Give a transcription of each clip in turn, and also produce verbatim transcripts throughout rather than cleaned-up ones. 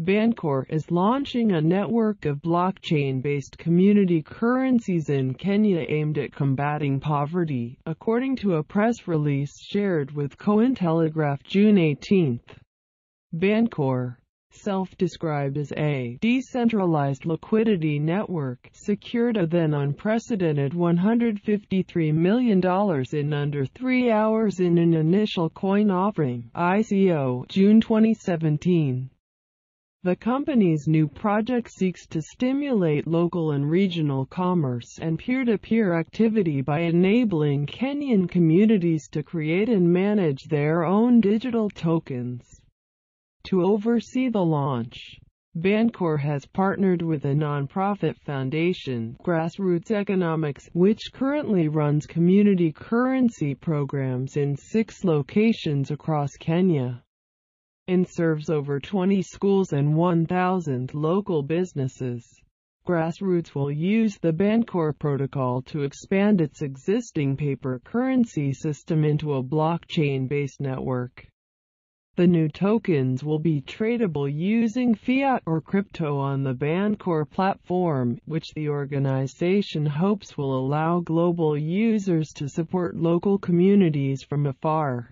Bancor is launching a network of blockchain-based community currencies in Kenya aimed at combating poverty, according to a press release shared with Cointelegraph June eighteenth. Bancor, self-described as a decentralized liquidity network, secured a then unprecedented one hundred fifty-three million dollars in under three hours in an initial coin offering, I C O, June twenty seventeen. The company's new project seeks to stimulate local and regional commerce and peer-to-peer activity by enabling Kenyan communities to create and manage their own digital tokens. To oversee the launch, Bancor has partnered with a nonprofit foundation, Grassroots Economics, which currently runs community currency programs in six locations across Kenya and serves over twenty schools and one thousand local businesses. Grassroots will use the Bancor protocol to expand its existing paper currency system into a blockchain-based network. The new tokens will be tradable using fiat or crypto on the Bancor platform, which the organization hopes will allow global users to support local communities from afar.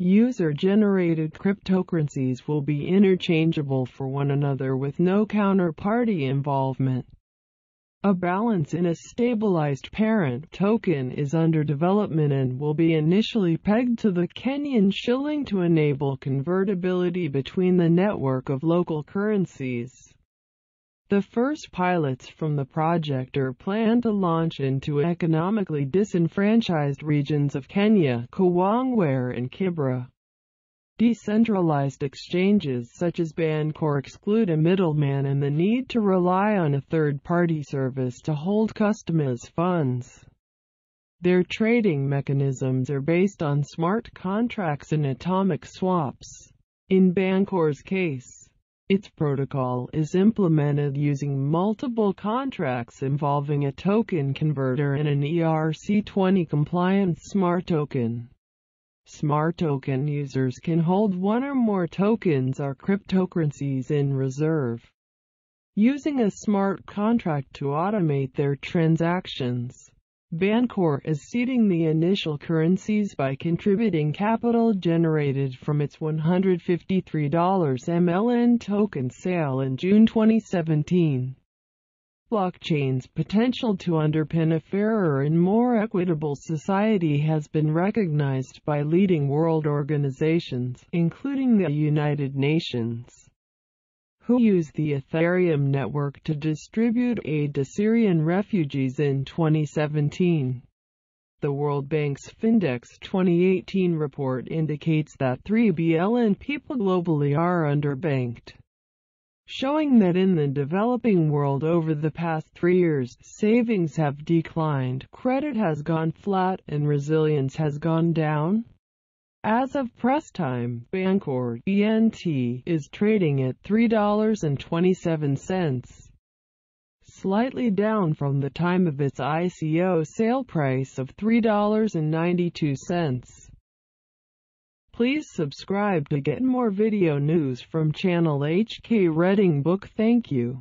User-generated cryptocurrencies will be interchangeable for one another with no counterparty involvement. A balance in a stabilized parent token is under development and will be initially pegged to the Kenyan shilling to enable convertibility between the network of local currencies. The first pilots from the project are planned to launch into economically disenfranchised regions of Kenya, Kawangware and Kibra. Decentralized exchanges such as Bancor exclude a middleman and the need to rely on a third-party service to hold customers' funds. Their trading mechanisms are based on smart contracts and atomic swaps. In Bancor's case, its protocol is implemented using multiple contracts involving a token converter and an E R C twenty compliant smart token. Smart token users can hold one or more tokens or cryptocurrencies in reserve, using a smart contract to automate their transactions. Bancor is seeding the initial currencies by contributing capital generated from its one hundred fifty-three million M L N token sale in June twenty seventeen. Blockchain's potential to underpin a fairer and more equitable society has been recognized by leading world organizations, including the United Nations, who used the Ethereum network to distribute aid to Syrian refugees in twenty seventeen. The World Bank's Findex twenty eighteen report indicates that three billion people globally are underbanked, showing that in the developing world over the past three years, savings have declined, credit has gone flat, and resilience has gone down. As of press time, Bancor (B N T) is trading at three dollars and twenty-seven cents, slightly down from the time of its I C O sale price of three dollars and ninety-two cents. Please subscribe to get more video news from Channel H K Reading Book. Thank you.